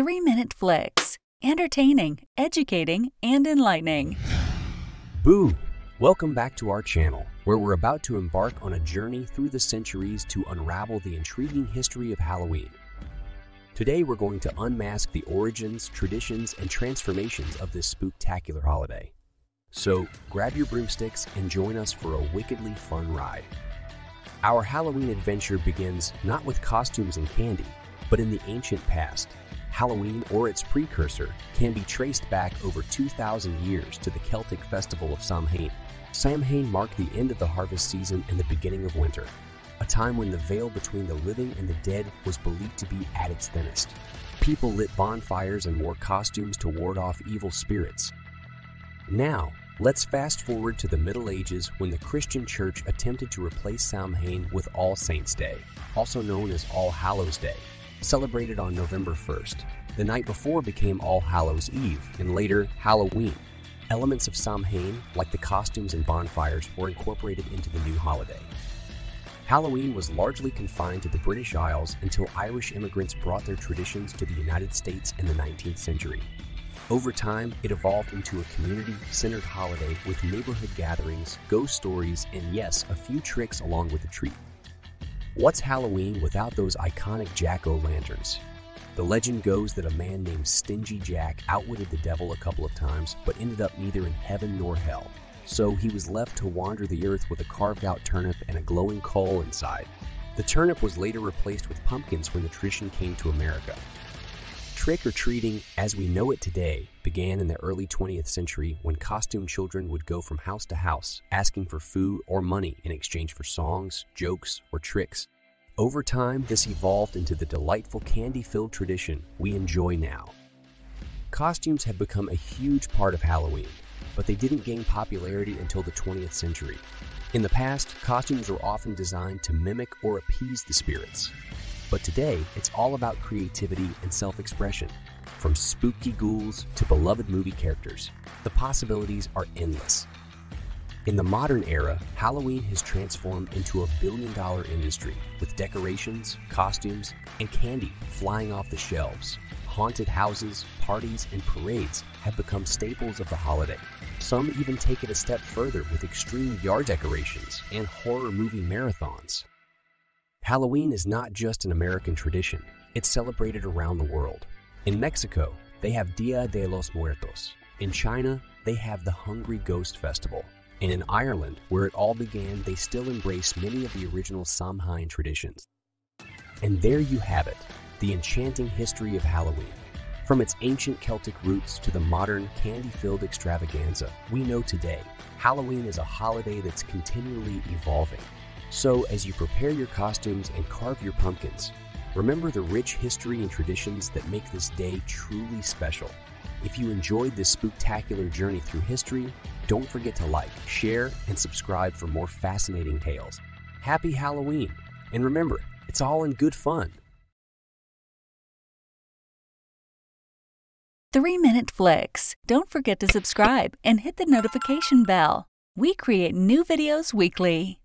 3-Minute Flicks. Entertaining, educating, and enlightening. Boo! Welcome back to our channel, where we're about to embark on a journey through the centuries to unravel the intriguing history of Halloween. Today we're going to unmask the origins, traditions, and transformations of this spooktacular holiday. So, grab your broomsticks and join us for a wickedly fun ride. Our Halloween adventure begins not with costumes and candy, but in the ancient past. Halloween, or its precursor, can be traced back over 2,000 years to the Celtic festival of Samhain. Samhain marked the end of the harvest season and the beginning of winter, a time when the veil between the living and the dead was believed to be at its thinnest. People lit bonfires and wore costumes to ward off evil spirits. Now, let's fast forward to the Middle Ages when the Christian Church attempted to replace Samhain with All Saints' Day, also known as All Hallows' Day, celebrated on November 1st. The night before became All Hallows' Eve and later Halloween. Elements of Samhain, like the costumes and bonfires, were incorporated into the new holiday. Halloween was largely confined to the British Isles until Irish immigrants brought their traditions to the United States in the 19th century. Over time, it evolved into a community-centered holiday with neighborhood gatherings, ghost stories, and yes, a few tricks along with the treat. What's Halloween without those iconic jack-o'-lanterns? The legend goes that a man named Stingy Jack outwitted the devil a couple of times, but ended up neither in heaven nor hell. So he was left to wander the earth with a carved-out turnip and a glowing coal inside. The turnip was later replaced with pumpkins when the tradition came to America. Trick-or-treating, as we know it today, began in the early 20th century when costumed children would go from house to house, asking for food or money in exchange for songs, jokes, or tricks. Over time, this evolved into the delightful candy-filled tradition we enjoy now. Costumes have become a huge part of Halloween, but they didn't gain popularity until the 20th century. In the past, costumes were often designed to mimic or appease the spirits. But today, it's all about creativity and self-expression. From spooky ghouls to beloved movie characters, the possibilities are endless. In the modern era, Halloween has transformed into a billion-dollar industry, with decorations, costumes, and candy flying off the shelves. Haunted houses, parties, and parades have become staples of the holiday. Some even take it a step further with extreme yard decorations and horror movie marathons. Halloween is not just an American tradition, it's celebrated around the world. In Mexico, they have Día de los Muertos. In China, they have the Hungry Ghost Festival. And in Ireland, where it all began, they still embrace many of the original Samhain traditions. And there you have it, the enchanting history of Halloween. From its ancient Celtic roots to the modern candy-filled extravaganza we know today, Halloween is a holiday that's continually evolving. So, as you prepare your costumes and carve your pumpkins, remember the rich history and traditions that make this day truly special. If you enjoyed this spooktacular journey through history, don't forget to like, share, and subscribe for more fascinating tales. Happy Halloween! And remember, it's all in good fun! 3-Minute Flicks. Don't forget to subscribe and hit the notification bell. We create new videos weekly.